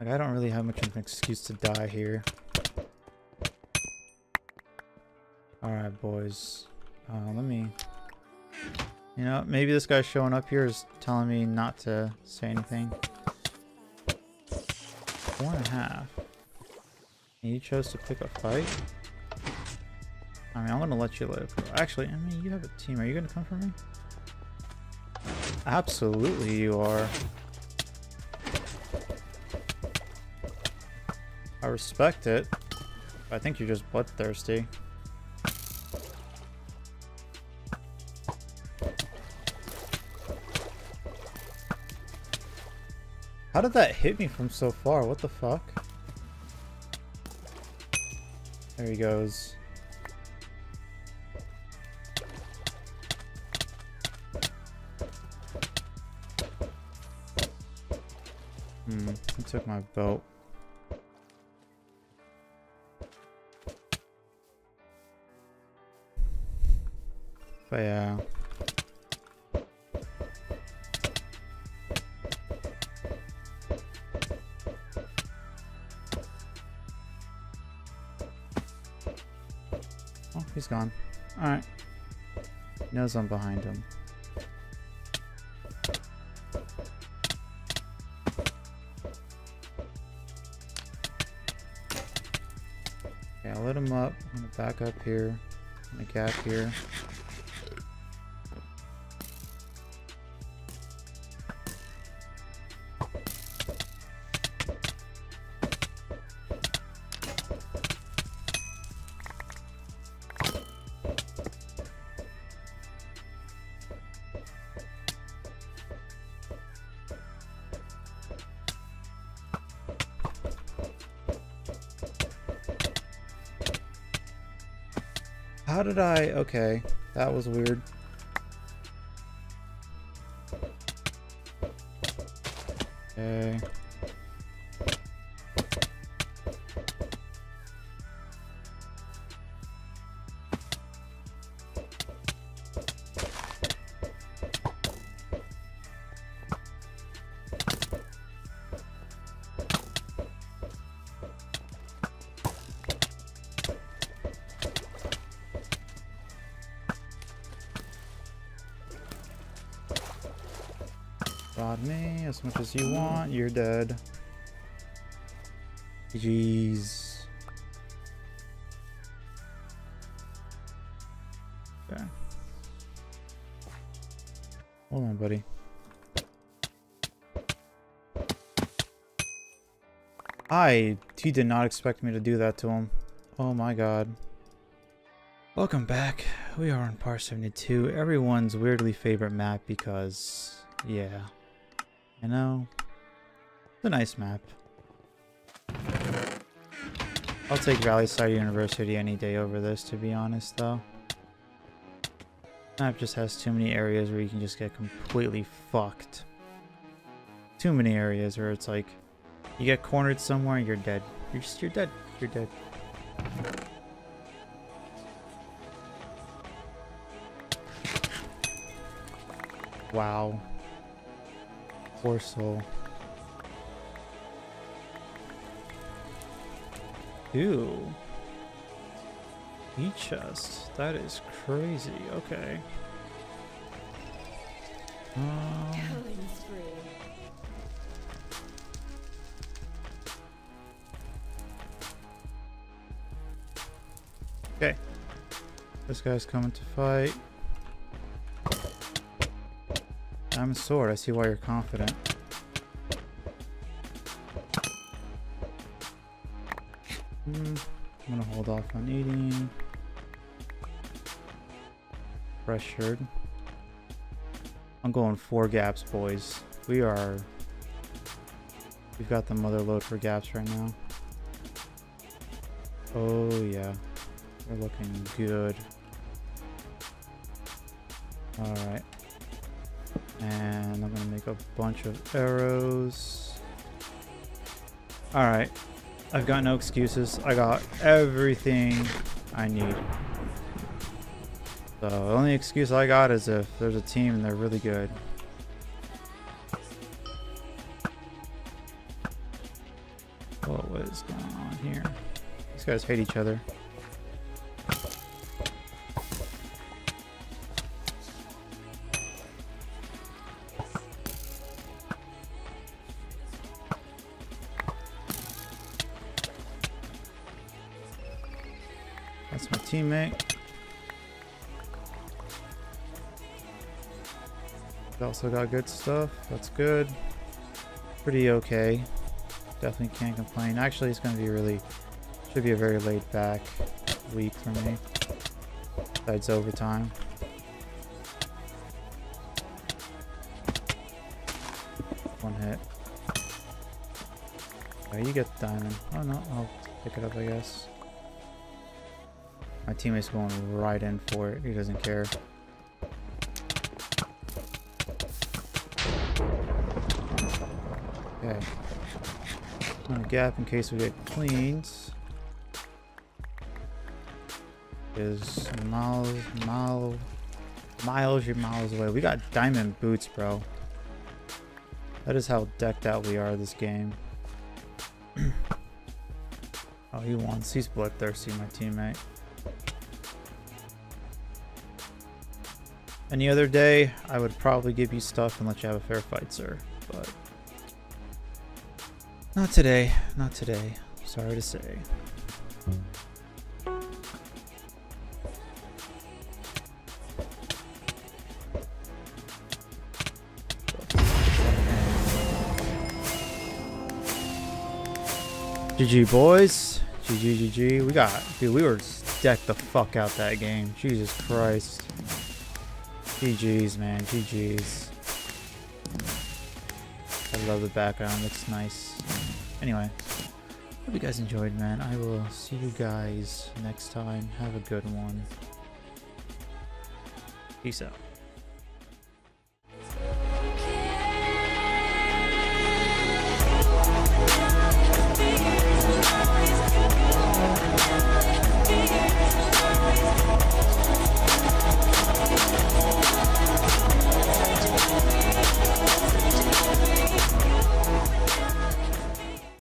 Like, I don't really have much of an excuse to die here. Alright, boys. Let me... You know, maybe this guy showing up here is telling me not to say anything. 4.5. And you chose to pick a fight? I mean, I'm gonna let you live. Actually, I mean, you have a team. Are you gonna come for me? Absolutely you are. I respect it. I think you're just bloodthirsty. How did that hit me from so far? What the fuck? There he goes. He took my belt. But yeah. He's gone. Alright. He knows I'm behind him. Okay, I'll lit him up. I'm gonna back up here. I'm gonna gap here. How did I... Okay, that was weird. Okay. Rod me as much as you want, you're dead. Jeez. Okay. Hold on, buddy. He did not expect me to do that to him. Oh my god. Welcome back. We are on par 72, everyone's weirdly favorite map because, yeah. I know. It's a nice map. I'll take Valleyside University any day over this, to be honest, though. This map just has too many areas where you can just get completely fucked. Too many areas where it's like, you get cornered somewhere and you're dead. You're dead. You're dead. Wow. Poor soul. Ew. Heat chest. That is crazy. Okay. Okay. This guy's coming to fight. Diamond sword, I see why you're confident. I'm gonna hold off on eating. Pressured. I'm going 4 gaps, boys. We've got the mother load for gaps right now. Oh yeah. We're looking good. Alright. And I'm gonna make a bunch of arrows. Alright, I've got no excuses. I got everything I need. So the only excuse I got is if there's a team and they're really good. What was going on here? These guys hate each other. That's my teammate. Also got good stuff. That's good. Pretty okay. Definitely can't complain. Actually, it's going to be really... should be a very laid-back week for me. Besides overtime. One hit. Oh, you get the diamond. Oh, no. I'll pick it up, I guess. My teammate's going right in for it. He doesn't care. Okay. I'm gonna gap in case we get cleans. Is miles away. We got diamond boots, bro. That is how decked out we are this game. Oh, he wants. He's bloodthirsty, my teammate. Any other day, I would probably give you stuff and let you have a fair fight, sir. But not today. Not today. Sorry to say. GG, boys. GG, GG. We got... dude, we were decked the fuck out that game. Jesus Christ. GG's, man. GG's. I love the background. Looks nice. Anyway, hope you guys enjoyed, man. I will see you guys next time. Have a good one. Peace out.